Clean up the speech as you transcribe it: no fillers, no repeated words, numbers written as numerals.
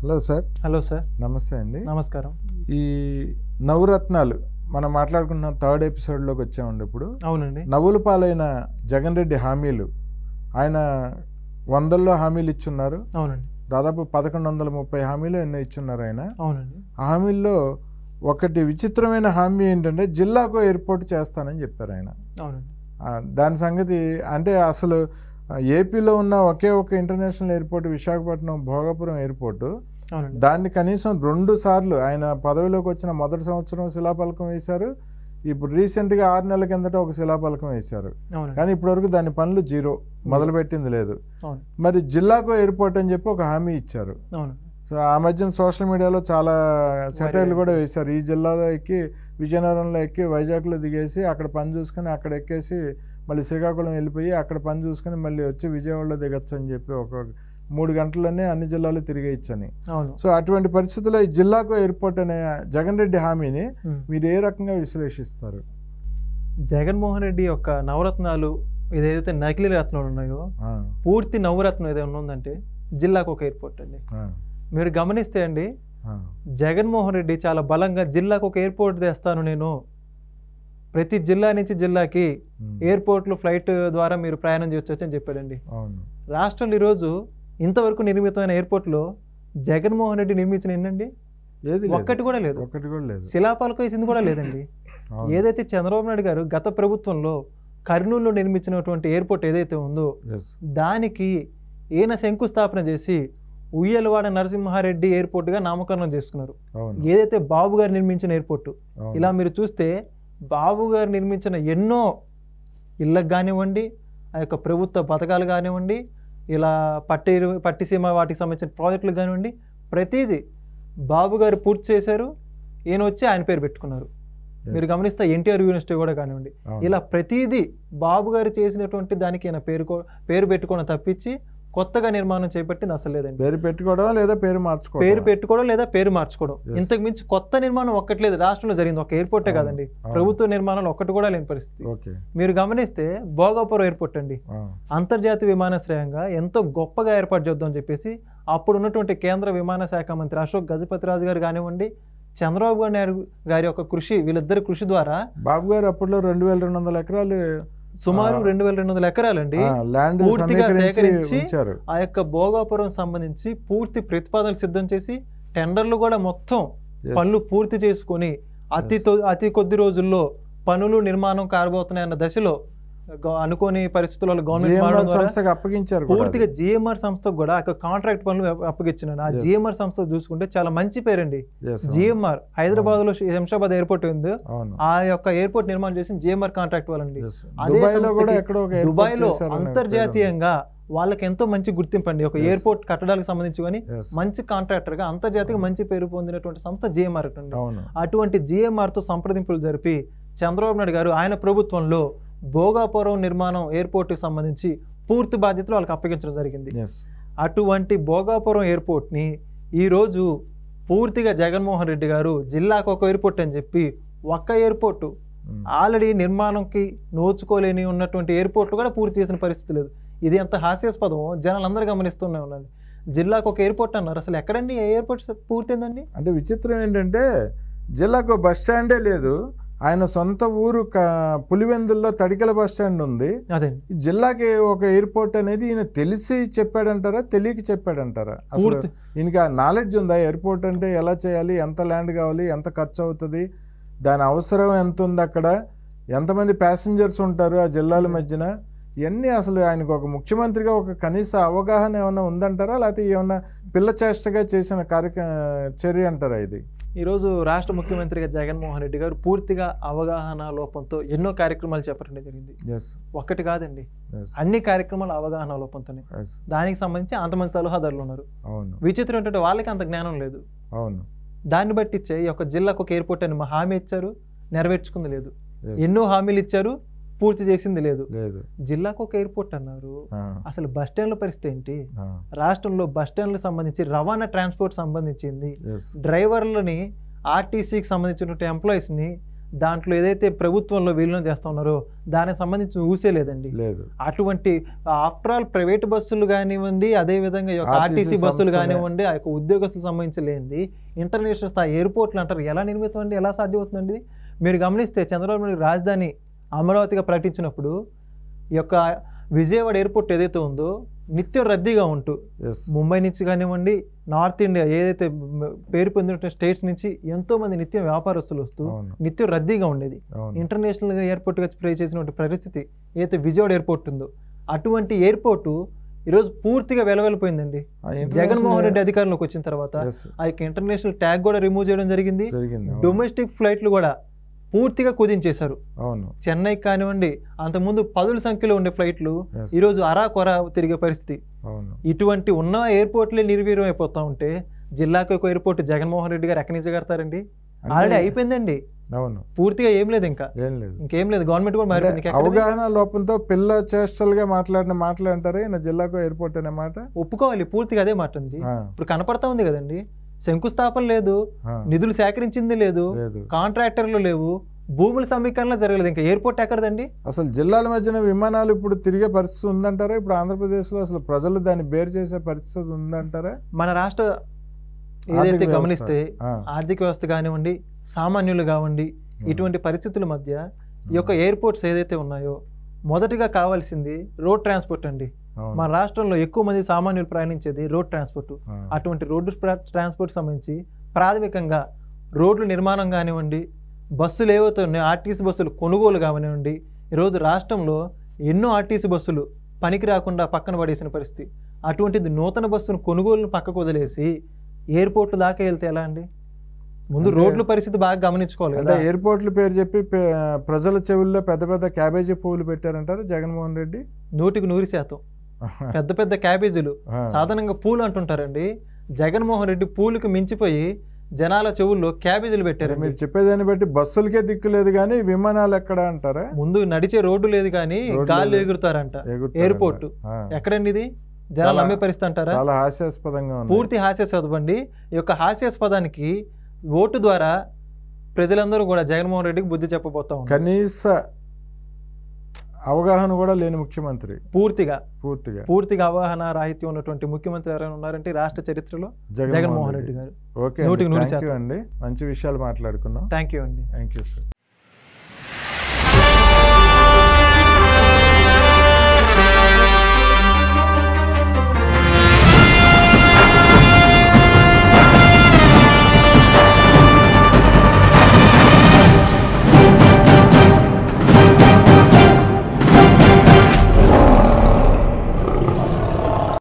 Hello sir. Hello sir, నమస్తే అండి. నమస్కారం. ఈ నవరత్నాలు మనం మాట్లాడుకున్న థర్డ్ ఎపిసోడ్లోకి వచ్చామండి ఇప్పుడు. అవునండి. నవ్వుల పాలైన జగన్ రెడ్డి హామీలు, ఆయన 100లో హామీలు ఇచ్చున్నారు. అవునండి. దాదాపు 1130 హామీలు ఎన్నో ఇచ్చున్నారు ఆయన. అవునండి. ఆ హామీల్లో ఒకటి విచిత్రమైన హామీ ఏంటంటే జిల్లాకు ఎయిర్పోర్ట్ చేస్తానని చెప్పారు ఆయన. అవునండి. దాని సంగతి అంటే అసలు ఏపీలో ఉన్న ఒకే ఒక international airport Visakhapatnam Bhogapuram airport, దాన్ని కనీసం 2 సార్లు ఆయన పదవిలోకి వచ్చిన మొదటి సంవత్సరం శిలాఫలకం వేశారు. ఇప్పుడు రీసెంట్గా 6 నెలల కిందట ఒక శిలాఫలకం వేశారు. కానీ ఇప్పటివరకు దాని పనులు జీరో, మొదలుపెట్టింది లేదు. మరి జిల్లాకు ఎయిర్పోర్ట్ అని చెప్పి ఒక హామీ ఇచ్చారు. సో ఆ మధ్యన సోషల్ మీడియాలో చాలా సెటైర్లు కూడా వేశారు. ఈ జిల్లాలో ఎక్కి విజయనగరంలో ఎక్కి వైజాగ్లో దిగేసి అక్కడ పని చూసుకుని అక్కడ ఎక్కేసి మళ్ళీ శ్రీకాకుళం వెళ్ళిపోయి అక్కడ పని చూసుకుని మళ్ళీ వచ్చి విజయవాడలో దిగచ్చు అని చెప్పి ఒక 3 గంటల్లోనే అన్ని జిల్లాలు తిరిగేయచ్చని. సో అటువంటి పరిస్థితుల్లో ఈ జిల్లాకు ఎయిర్పోర్ట్ అనే జగన్ రెడ్డి హామీని మీరు ఏ రకంగా విశ్లేషిస్తారు? జగన్మోహన్ రెడ్డి యొక్క నవరత్నాలు ఏదైతే నకిలీ రత్నాలు ఉన్నాయో, పూర్తి నవరత్నం ఏదైనా ఉందంటే జిల్లాకు ఒక ఎయిర్పోర్ట్ అండి. మీరు గమనిస్తే అండి, జగన్మోహన్ రెడ్డి చాలా బలంగా జిల్లాకు ఒక ఎయిర్పోర్ట్ తెస్తాను నేను, ప్రతి జిల్లా నుంచి జిల్లాకి ఎయిర్పోర్ట్లు ఫ్లైట్ ద్వారా మీరు ప్రయాణం చేయొచ్చు అని చెప్పాడండి. రాష్ట్రంలో ఈరోజు ఇంతవరకు నిర్మితమైన ఎయిర్పోర్ట్లో జగన్మోహన్ రెడ్డి నిర్మించిన ఏంటండి, ఒక్కటి కూడా లేదు. శిలాపాలకు వేసింది కూడా లేదండి. ఏదైతే చంద్రబాబు నాయుడు గారు గత ప్రభుత్వంలో కర్నూలులో నిర్మించినటువంటి ఎయిర్పోర్ట్ ఏదైతే ఉందో దానికి ఈయన శంకుస్థాపన చేసి ఉయ్యలవాడ నరసింహారెడ్డి ఎయిర్పోర్ట్గా నామకరణం చేసుకున్నారు. ఏదైతే బాబు గారు నిర్మించిన ఎయిర్పోర్టు. ఇలా మీరు చూస్తే బాబు గారు నిర్మించిన ఎన్నో ఇళ్ళకు కానివ్వండి, ఆ యొక్క ప్రభుత్వ పథకాలు కానివ్వండి, ఇలా పట్టిసీమ వాటికి సంబంధించిన ప్రాజెక్టులు కానివ్వండి, ప్రతిదీ బాబు గారు పూర్తి చేశారు. ఈయన వచ్చి ఆయన పేరు పెట్టుకున్నారు. మీరు గమనిస్తే ఎన్టీఆర్ యూనివర్సిటీ కూడా కానివ్వండి, ఇలా ప్రతిదీ బాబు గారు చేసినటువంటి దానికి ఈయన పేరు పెట్టుకోవడం తప్పించి కొత్తగా నిర్మాణం చేపట్టింది అసలు లేదండి. పేరు పెట్టుకోవడం లేదా పేరు మార్చుకోవడం, ఇంతకు మించి కొత్త నిర్మాణం ఒక్కట్లేదు రాష్ట్రంలో జరిగింది. ఒక ఎయిర్పోర్టే కాదండి, ప్రభుత్వ నిర్మాణాలు ఒక్కటి కూడా లేని పరిస్థితి. మీరు గమనిస్తే భోగాపురం ఎయిర్పోర్ట్ అండి, అంతర్జాతీయ విమానాశ్రయంగా ఎంతో గొప్పగా ఏర్పాటు చేద్దాం అని చెప్పేసి అప్పుడు ఉన్నటువంటి కేంద్ర విమానశాఖ మంత్రి అశోక్ గజపతి రాజు గారు కానివ్వండి, చంద్రబాబు నాయుడు గారి యొక్క కృషి, వీళ్ళిద్దరి కృషి ద్వారా బాబు గారు అప్పట్లో 2200 ఎకరాలు, సుమారు 2200 ఎకరాలండి పూర్తిగా సేకరించి ఆ యొక్క భోగాపురం సంబంధించి పూర్తి ప్రతిపాదనలు సిద్ధం చేసి టెండర్లు కూడా మొత్తం పనులు పూర్తి చేసుకుని అతి కొద్ది రోజుల్లో పనులు నిర్మాణం కారబోతున్నాయన్న దశలో అనుకోని పరిస్థితులలో గవర్నమెంట్ అప్పగించారు. పూర్తిగా జిఎంఆర్ సంస్థకు కూడా కాంట్రాక్ట్ పనులు అప్పగించినాను. ఆ జిఎంఆర్ సంస్థ చూసుకుంటే చాలా మంచి పేరండి. జిఎంఆర్ హైదరాబాద్ లో శంషాబాద్ ఎయిర్పోర్ట్ ఉంది, ఆ యొక్క ఎయిర్పోర్ట్ నిర్మాణం చేసిన జిఎంఆర్ కాంట్రాక్ట్ వాళ్ళండి. అదే దుబాయ్ లో అంతర్జాతీయంగా వాళ్ళకి ఎంతో మంచి గుర్తింపు అండి. ఒక ఎయిర్పోర్ట్ కట్టడానికి సంబంధించి కానీ మంచి కాంట్రాక్టర్ గా అంతర్జాతీయంగా మంచి పేరు పొందినటువంటి సంస్థ జిఎంఆర్ అండి. అటువంటి జిఎంఆర్ తో సంప్రదింపులు జరిపి చంద్రబాబు నాయుడు గారు ఆయన ప్రభుత్వంలో భోగాపురం నిర్మాణం ఎయిర్పోర్ట్కి సంబంధించి పూర్తి బాధ్యతలు వాళ్ళకి అప్పగించడం జరిగింది. అటువంటి భోగాపురం ఎయిర్పోర్ట్ని ఈరోజు పూర్తిగా జగన్మోహన్ రెడ్డి గారు జిల్లాకు ఒక ఎయిర్పోర్ట్ అని చెప్పి ఒక్క ఎయిర్పోర్టు ఆల్రెడీ నిర్మాణంకి నోచుకోలేని ఉన్నటువంటి ఎయిర్పోర్ట్లు కూడా పూర్తి చేసిన పరిస్థితి లేదు. ఇది ఎంత హాస్యాస్పదమో జనాలందరూ గమనిస్తూనే ఉన్నది. జిల్లాకు ఒక ఎయిర్పోర్ట్ అన్నారు, అసలు ఎక్కడండి ఏ ఎయిర్పోర్ట్ పూర్తయిందండి? అంటే విచిత్రం ఏంటంటే జిల్లాకు బస్ స్టాండే లేదు. ఆయన సొంత ఊరు పులివెందుల్లో తడికల బస్ స్టాండ్ ఉంది. జిల్లాకి ఒక ఎయిర్పోర్ట్ అనేది ఈయన తెలిసి చెప్పాడంటారా, తెలియక చెప్పాడంటారా? అసలు ఈయనకి ఆ నాలెడ్జ్ ఉందా? ఎయిర్పోర్ట్ అంటే ఎలా చేయాలి, ఎంత ల్యాండ్ కావాలి, ఎంత ఖర్చు అవుతుంది, దాని అవసరం ఎంత ఉంది, అక్కడ ఎంతమంది ప్యాసింజర్స్ ఉంటారు ఆ జిల్లాల మధ్యన, ఇవన్నీ అసలు ఆయనకు ఒక ముఖ్యమంత్రిగా ఒక కనీస అవగాహన ఏమైనా ఉందంటారా, లేకపోతే ఏమన్నా పిల్ల చేష్టగా చేసిన చర్య అంటారా ఇది? ఈరోజు రాష్ట్ర ముఖ్యమంత్రిగా జగన్మోహన్ రెడ్డి గారు పూర్తిగా అవగాహన లోపంతో ఎన్నో కార్యక్రమాలు చేపట్టడం జరిగింది. ఒక్కటి కాదండి, అన్ని కార్యక్రమాలు అవగాహన లోపంతోనే. దానికి సంబంధించి అంతమంది సలహాదారులు ఉన్నారు. విచిత్రం ఏంటంటే వాళ్ళకి అంత జ్ఞానం లేదు. దాన్ని బట్టి ఈ యొక్క జిల్లాకు ఒక ఎయిర్పోర్ట్ అని హామీ ఇచ్చారు, నెరవేర్చుకుంది లేదు. ఎన్నో హామీలు ఇచ్చారు, పూర్తి చేసింది లేదు. జిల్లాకు ఒక ఎయిర్పోర్ట్ అన్నారు, అసలు బస్ స్టాండ్ల పరిస్థితి ఏంటి? రాష్ట్రంలో బస్ స్టాండ్లకు సంబంధించి రవాణా ట్రాన్స్పోర్ట్ సంబంధించింది, డ్రైవర్లని ఆర్టీసీకి సంబంధించిన ఎంప్లాయీస్ని దాంట్లో ఏదైతే ప్రభుత్వంలో విలీనం చేస్తూ ఉన్నారో దానికి సంబంధించి ఊసే లేదండి. అటువంటి ఆఫ్టర్ ఆల్ ప్రైవేట్ బస్సులు కానివ్వండి, అదేవిధంగా ఆర్టీసీ బస్సులు కానివ్వండి, ఆ యొక్క ఉద్యోగస్తులకు సంబంధించి లేనిది ఇంటర్నేషనల్ స్థాయి ఎయిర్పోర్ట్లు అంటారు, ఎలా నిర్మితం అండి, ఎలా సాధ్యమవుతుందండి? మీరు గమనిస్తే చంద్రబాబు నాయుడు రాజధాని అమరావతిగా ప్రకటించినప్పుడు ఈ యొక్క విజయవాడ ఎయిర్పోర్ట్ ఏదైతే ఉందో నిత్యం రద్దీగా ఉంటూ ముంబై నుంచి కానివ్వండి, నార్త్ ఇండియా ఏదైతే పేరు పొందిన స్టేట్స్ నుంచి ఎంతో మంది నిత్యం వ్యాపారస్తులు వస్తూ నిత్యం రద్దీగా ఉండేది. ఇంటర్నేషనల్ ఎయిర్పోర్ట్గా ప్లే చేసినటువంటి పరిస్థితి ఏదైతే విజయవాడ ఎయిర్పోర్ట్ ఉందో, అటువంటి ఎయిర్పోర్టు ఈరోజు పూర్తిగా వెలవెలిపోయిందండి. జగన్మోహన్ రెడ్డి అధికారంలోకి వచ్చిన తర్వాత ఆ యొక్క ఇంటర్నేషనల్ ట్యాగ్ కూడా రిమూవ్ చేయడం జరిగింది. డొమెస్టిక్ ఫ్లైట్లు కూడా పూర్తిగా కుదించేశారు. చెన్నై కానివ్వండి, అంతకుముందు పదుల సంఖ్యలో ఉండే ఫ్లైట్లు ఈరోజు అరాకొరా తిరిగే పరిస్థితి. ఇటువంటి ఉన్న ఎయిర్పోర్ట్లే నిర్వీర్యం అయిపోతా ఉంటే జిల్లాకు ఒక ఎయిర్పోర్ట్ జగన్మోహన్ రెడ్డి గారు ఎక్కడి నుంచి కడతారండి? ఆల్రెడీ అయిపోయిందండి, పూర్తిగా ఏం లేదు, ఇంకా ఇంకేం లేదు. గవర్నమెంట్ కూడా మారింది. అవగాహన లోపంతో పిల్ల చేష్టలుగా మాట్లాడంటారు జిల్లాకు ఎయిర్పోర్ట్ అనే మాట ఒప్పుకోవాలి, పూర్తిగా అదే మాట ఉంది. ఇప్పుడు కనపడతా ఉంది కదండి, శంకుస్థాపన లేదు, నిధులు సేకరించింది లేదు, కాంట్రాక్టర్లు లేవు, భూముల సమీకరణ జరగలేదు, ఇంకా ఎయిర్పోర్ట్ ఎక్కడదండి? అసలు జిల్లాల మధ్యన విమానాలు ఇప్పుడు తిరిగే పరిస్థితి ఉందంటారా? ఇప్పుడు ఆంధ్రప్రదేశ్ లో అసలు ప్రజలు దాన్ని బేర్ చేసే పరిస్థితి ఉందంటారా? మన రాష్ట్ర ఏదైతే గమనిస్తే ఆర్థిక వ్యవస్థ కానివ్వండి, సామాన్యులు కావండి, ఇటువంటి పరిస్థితుల మధ్య ఈ యొక్క ఎయిర్పోర్ట్స్ ఏదైతే ఉన్నాయో మొదటిగా కావాల్సింది రోడ్ ట్రాన్స్పోర్ట్ అండి. మన రాష్ట్రంలో ఎక్కువ మంది సామాన్యులు ప్రయాణించేది రోడ్ ట్రాన్స్పోర్ట్. అటువంటి రోడ్డు ట్రాన్స్పోర్ట్ సంబంధించి ప్రాథమికంగా రోడ్లు నిర్మాణం కానివ్వండి, బస్సులు ఏవైతే ఉన్నాయో ఆర్టీసీ బస్సులు కొనుగోలు కానివ్వండి, ఈరోజు రాష్ట్రంలో ఎన్నో ఆర్టీసీ బస్సులు పనికి రాకుండా పక్కన పడేసిన పరిస్థితి. అటువంటిది నూతన బస్సును కొనుగోలును పక్కకు వదిలేసి ఎయిర్పోర్ట్లు దాకా వెళ్తే ఎలా అండి? ముందు రోడ్ల పరిస్థితి బాగా గమనించుకోవాలి కదా. ఎయిర్పోర్ట్ల పేరు చెప్పి ప్రజల చెవుల్లో పెద్ద పెద్ద క్యాబేజీ పువ్వులు పెట్టారంటారు జగన్మోహన్ రెడ్డి. 100% పెద్ద పెద్ద క్యాబేజీలు సాధారణంగా పూలు అంటుంటారండి, జగన్మోహన్ రెడ్డి పూలకు మించిపోయి జనాల చెవుల్లో క్యాబేజీలు పెట్టారు. మీరు చెప్పేదాన్ని బట్టి బస్సులకే దిక్కు లేదు కానీ విమానాలు ఎక్కడ అంటారా? ముందు నడిచే రోడ్డు లేదు కానీ గాలి ఎగురుతారంట ఎయిర్పోర్ట్. ఎక్కడండి ఇది? జనాలు అమ్మే పరిస్థితి అంటారా? చాలా హాస్యాస్పదంగా, పూర్తి హాస్యాస్పదండి. ఈ యొక్క హాస్యాస్పదానికి ఓటు ద్వారా ప్రజలందరూ కూడా జగన్మోహన్ రెడ్డికి బుద్ధి చెప్పబోతాం. కనీస అవగాహన కూడా లేని ముఖ్యమంత్రి, పూర్తిగా అవగాహన రాహిత్యం ఉన్నటువంటి ముఖ్యమంత్రి ఎవరైనా ఉన్నారంటే రాష్ట్ర చరిత్రలో జగన్మోహన్ రెడ్డి గారు. ఓకే అండి, మంచి విషయాలు మాట్లాడుకున్నాం. థ్యాంక్ యూ అండి. Thank you sir.